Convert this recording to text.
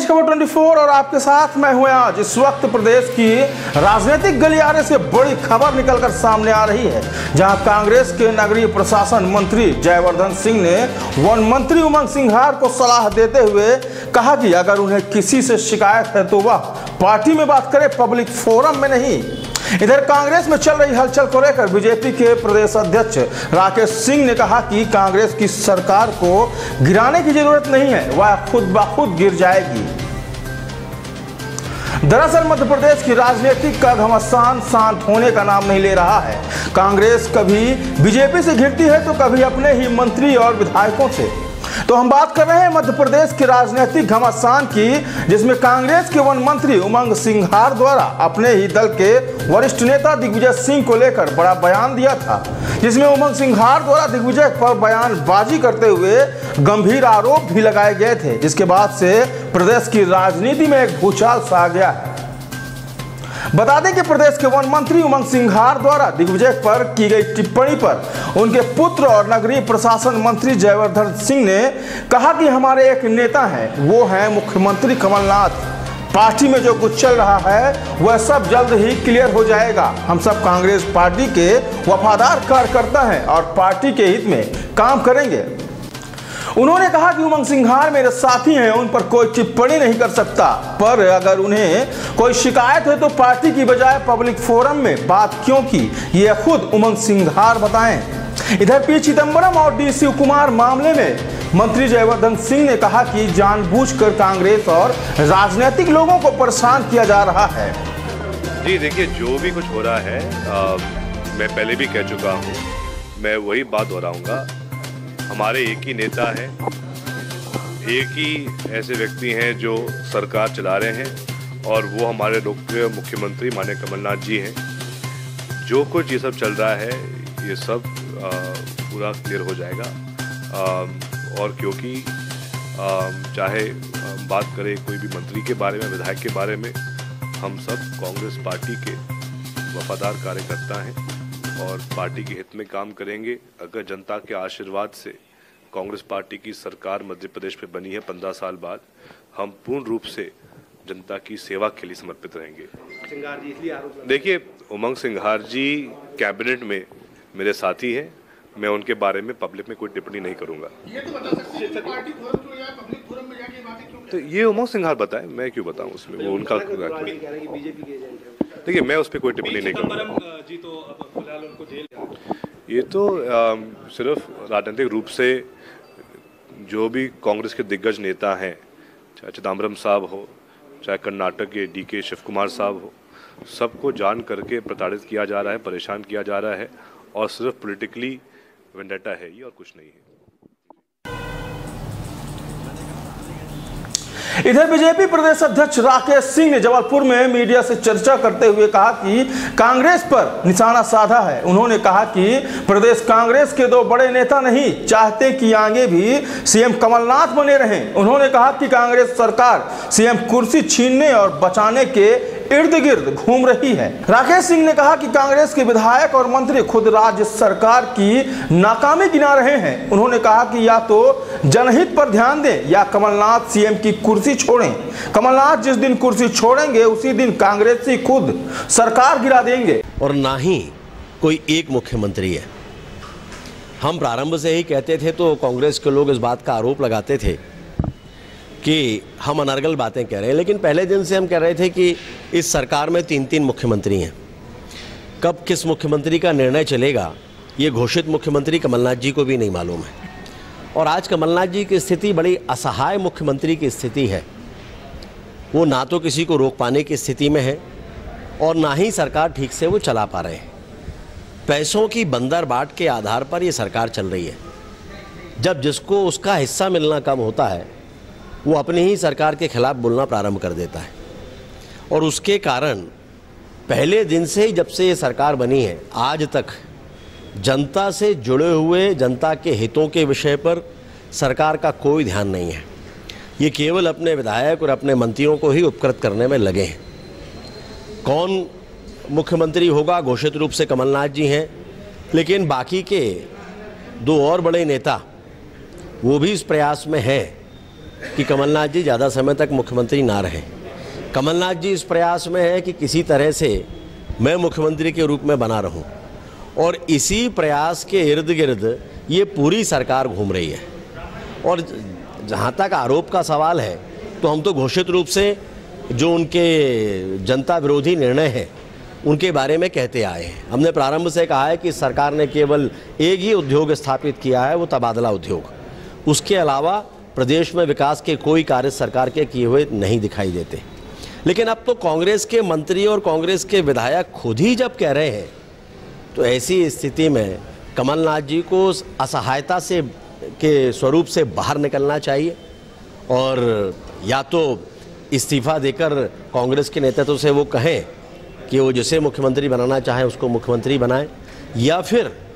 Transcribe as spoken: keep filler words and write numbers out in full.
तेज़ खबर चौबीस और आपके साथ मैं हूं आज। इस वक्त प्रदेश की राजनीतिक गलियारे से बड़ी खबर निकलकर सामने आ रही है, जहां कांग्रेस के नगरीय प्रशासन मंत्री जयवर्धन सिंह ने वन मंत्री उमंग सिंघार को सलाह देते हुए कहा कि अगर उन्हें किसी से शिकायत है तो वह पार्टी में बात करें, पब्लिक फोरम में नहीं। इधर कांग्रेस में चल रही हलचल को लेकर बीजेपी के प्रदेश अध्यक्ष राकेश सिंह ने कहा कि कांग्रेस की सरकार को गिराने की जरूरत नहीं है, वह खुद ब खुद गिर जाएगी। दरअसल मध्य प्रदेश की राजनीति का घमासान शांत होने का नाम नहीं ले रहा है। कांग्रेस कभी बीजेपी से घिरती है तो कभी अपने ही मंत्री और विधायकों से। तो हम बात कर रहे हैं मध्य प्रदेश की राजनीतिक घमासान की, जिसमें कांग्रेस के वन मंत्री उमंग सिंघार द्वारा अपने ही दल के वरिष्ठ नेता दिग्विजय सिंह को लेकर बड़ा बयान दिया था, जिसमें उमंग सिंघार द्वारा दिग्विजय पर बयानबाजी करते हुए गंभीर आरोप भी लगाए गए थे, जिसके बाद से प्रदेश की राजनीति में एक भूचाल सा आ गया है। बता दें कि प्रदेश के वन मंत्री उमंग सिंघार द्वारा दिग्विजय पर की गई टिप्पणी पर उनके पुत्र और नगरीय प्रशासन मंत्री जयवर्धन सिंह ने कहा कि हमारे एक नेता हैं, वो हैं मुख्यमंत्री कमलनाथ। पार्टी में जो कुछ चल रहा है वह सब जल्द ही क्लियर हो जाएगा। हम सब कांग्रेस पार्टी के वफादार कार्यकर्ता हैं और पार्टी के हित में काम करेंगे। उन्होंने कहा कि उमंग सिंघार मेरे साथी हैं, उन पर कोई टिप्पणी नहीं कर सकता, पर अगर उन्हें कोई शिकायत है तो पार्टी की बजाय पब्लिक फोरम में बात क्यों की, ये खुद उमंग सिंघार बताएं। इधर पी चिदंबरम और डी के शिवकुमार मामले में मंत्री जयवर्धन सिंह ने कहा कि जानबूझकर कांग्रेस और राजनीतिक लोगों को परेशान किया जा रहा है। जी देखिए, जो भी कुछ हो रहा है आ, मैं पहले भी कह चुका हूँ, मैं वही बात दोहराऊंगा। हमारे एक ही नेता हैं, एक ही ऐसे व्यक्ति हैं जो सरकार चला रहे हैं और वो हमारे लोकप्रिय मुख्यमंत्री माननीय कमलनाथ जी हैं। जो कुछ ये सब चल रहा है ये सब आ, पूरा क्लियर हो जाएगा आ, और क्योंकि आ, चाहे बात करें कोई भी मंत्री के बारे में, विधायक के बारे में, हम सब कांग्रेस पार्टी के वफादार कार्यकर्ता हैं और पार्टी के हित में काम करेंगे। अगर जनता के आशीर्वाद से कांग्रेस पार्टी की सरकार मध्य प्रदेश में बनी है पंद्रह साल बाद, हम पूर्ण रूप से जनता की सेवा के लिए समर्पित रहेंगे। देखिए, उमंग सिंघार जी कैबिनेट में मेरे साथी हैं, मैं उनके बारे में पब्लिक में कोई टिप्पणी नहीं करूंगा। ये तो बता सकते हैं पार्टी फोरम में या पब्लिक फोरम में जाके बातें क्यों, तो ये उमंग सिंघार बताएं, मैं क्यों बताऊं उसमें, वो उनका। देखिए, मैं उस पर कोई टिप्पणी नहीं करूँगा। ये तो सिर्फ राजनीतिक रूप से जो भी कांग्रेस के दिग्गज नेता हैं, चाहे चिदम्बरम साहब हो, चाहे कर्नाटक के डीके शिवकुमार साहब हो, सबको जान करके प्रताड़ित किया जा रहा है, परेशान किया जा रहा है और सिर्फ पॉलिटिकली वेंडेटा है ये, और कुछ नहीं है। इधर बीजेपी प्रदेश अध्यक्ष राकेश सिंह ने जबलपुर में मीडिया से चर्चा करते हुए कहा कि कांग्रेस पर निशाना साधा है। उन्होंने कहा कि प्रदेश कांग्रेस के दो बड़े नेता नहीं चाहते कि आगे भी सीएम कमलनाथ बने रहें। उन्होंने कहा कि कांग्रेस सरकार सीएम कुर्सी छीनने और बचाने के इर्द गिर्द घूम रही है। राकेश सिंह ने कहा कि कांग्रेस के विधायक और मंत्री खुद राज्य सरकार की नाकामी गिना रहे हैं। उन्होंने कहा कि या तो जनहित पर ध्यान दें या कमलनाथ सीएम की कुर्सी छोड़ें। कमलनाथ जिस दिन कुर्सी छोड़ेंगे उसी दिन कांग्रेसी खुद सरकार गिरा देंगे। और ना ही कोई एक मुख्यमंत्री है। हम प्रारंभ से ही कहते थे तो कांग्रेस के लोग इस बात का आरोप लगाते थे कि हम अनर्गल बातें कह रहे हैं, लेकिन पहले दिन से हम कह रहे थे कि इस सरकार में तीन तीन मुख्यमंत्री हैं। कब किस मुख्यमंत्री का निर्णय चलेगा ये घोषित मुख्यमंत्री कमलनाथ जी को भी नहीं मालूम है। और आज कमलनाथ जी की स्थिति बड़ी असहाय मुख्यमंत्री की स्थिति है। वो ना तो किसी को रोक पाने की स्थिति में है और ना ही सरकार ठीक से वो चला पा रहे हैं। पैसों की बंदर बाट के आधार पर ये सरकार चल रही है। जब जिसको उसका हिस्सा मिलना कम होता है वो अपनी ही सरकार के खिलाफ बोलना प्रारंभ कर देता है और उसके कारण पहले दिन से ही, जब से ये सरकार बनी है आज तक, जनता से जुड़े हुए जनता के हितों के विषय पर सरकार का कोई ध्यान नहीं है। ये केवल अपने विधायक और अपने मंत्रियों को ही उपकृत करने में लगे हैं। कौन मुख्यमंत्री होगा, घोषित रूप से कमलनाथ जी हैं, लेकिन बाकी के दो और बड़े नेता वो भी इस प्रयास में हैं कि कमलनाथ जी ज़्यादा समय तक मुख्यमंत्री ना रहें। कमलनाथ जी इस प्रयास में है कि किसी तरह से मैं मुख्यमंत्री के रूप में बना रहूं, और इसी प्रयास के इर्द गिर्द ये पूरी सरकार घूम रही है। और जहाँ तक आरोप का सवाल है, तो हम तो घोषित रूप से जो उनके जनता विरोधी निर्णय हैं उनके बारे में कहते आए हैं। हमने प्रारंभ से कहा है कि सरकार ने केवल एक ही उद्योग स्थापित किया है, वो तबादला उद्योग। उसके अलावा प्रदेश में विकास के कोई कार्य सरकार के किए हुए नहीं दिखाई देते। लेकिन अब तो कांग्रेस के मंत्री और कांग्रेस के विधायक खुद ही जब कह रहे हैं, तो ऐसी स्थिति में कमलनाथ जी को असहायता से के स्वरूप से बाहर निकलना चाहिए और या तो इस्तीफा देकर कांग्रेस के नेतृत्व से वो कहें कि वो जिसे मुख्यमंत्री बनाना चाहें उसको मुख्यमंत्री बनाएं, या फिर